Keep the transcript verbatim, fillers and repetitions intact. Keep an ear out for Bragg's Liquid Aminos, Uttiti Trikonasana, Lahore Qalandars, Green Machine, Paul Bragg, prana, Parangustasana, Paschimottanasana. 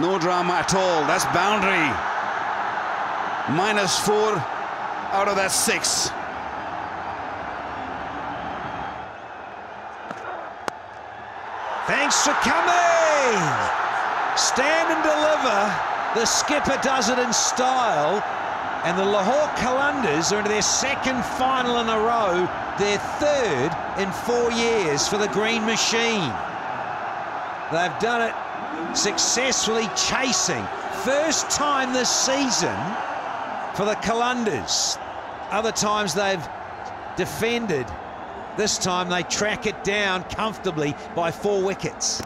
No drama at all. That's boundary. Minus four out of that six. Thanks to Kameh. Stand and deliver. The skipper does it in style, and the Lahore Qalandars are into their second final in a row, their third in four years for the Green Machine. They've done it successfully chasing. First time this season for the Qalandars. Other times they've defended. This time they track it down comfortably by four wickets.